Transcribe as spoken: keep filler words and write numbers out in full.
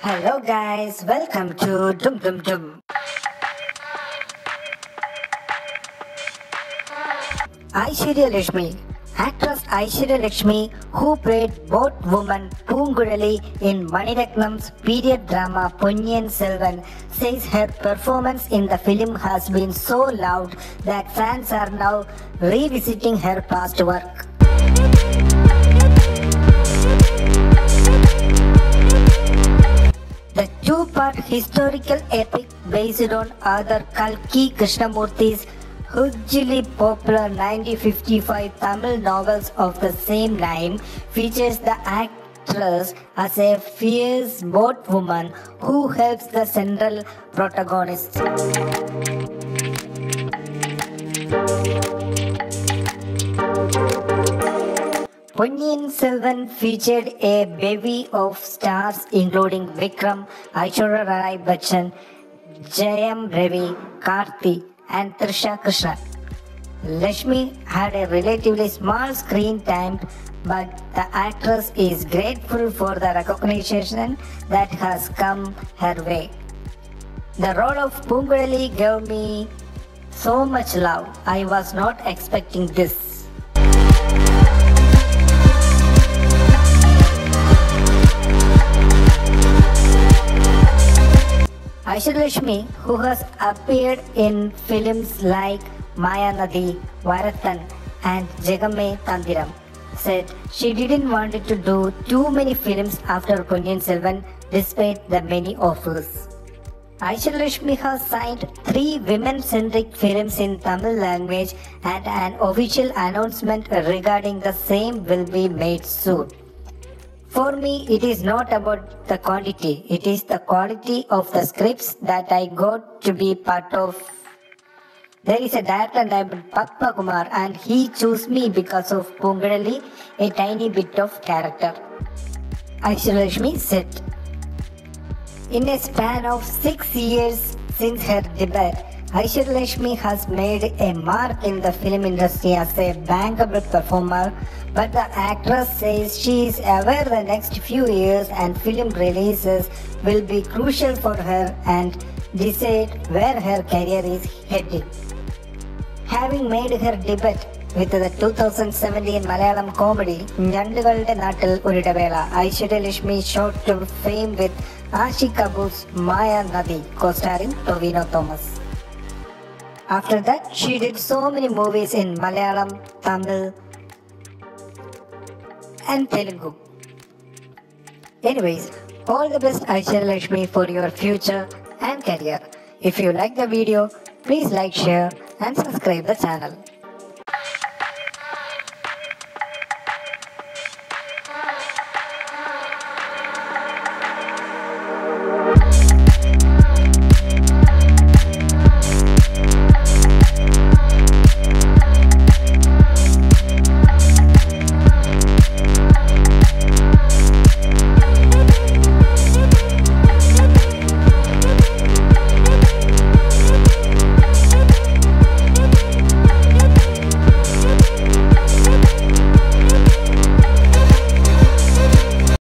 Hello guys, welcome to Dum Dum Dum. Aishwarya Lekshmi. Actress Aishwarya Lekshmi, who played boat woman Poonguzhali in Maniratnam's period drama Ponniyin Selvan, says her performance in the film has been so loved that fans are now revisiting her past work. The two-part historical epic based on author Karthi Krishnamurthy's hugely popular nineteen fifty-five Tamil novels of the same name features the actress as a fierce boat woman who helps the central protagonist. Ponniyin Selvan featured a bevy of stars including Vikram, Aishwarya Rai Bachchan, Jayam Ravi, Karthi, and Trisha Krishnan. Lekshmi had a relatively small screen time, but the actress is grateful for the recognition that has come her way. The role of Poonguzhali gave me so much love. I was not expecting this. Aishwarya Lekshmi, who has appeared in films like Maya Nadi, Varathan and Jagame Tandiram, said she didn't want to do too many films after Ponniyin Selvan despite the many offers. Aishwarya Lekshmi has signed three women-centric films in Tamil language, and an official announcement regarding the same will be made soon. For me, it is not about the quantity, it is the quality of the scripts that I got to be part of. There is a director named Pappu Kumar, and he chose me because of Poonguzhali, a tiny bit of character, Aishwarya Lekshmi said. In a span of six years since her debut, Aishwarya Lekshmi has made a mark in the film industry as a bankable performer, but the actress says she is aware the next few years and film releases will be crucial for her and decide where her career is heading. Having made her debut with the two thousand seventeen Malayalam comedy Nandigal The Nattil Urithavela, Aishwarya Lekshmi shot to fame with Ashi Kapoor's Maya Nadi, co-starring Tovino Thomas. After that, she did so many movies in Malayalam, Tamil and Telugu. Anyways, all the best Aishwarya Lekshmi for your future and career. If you like the video, please like, share and subscribe the channel.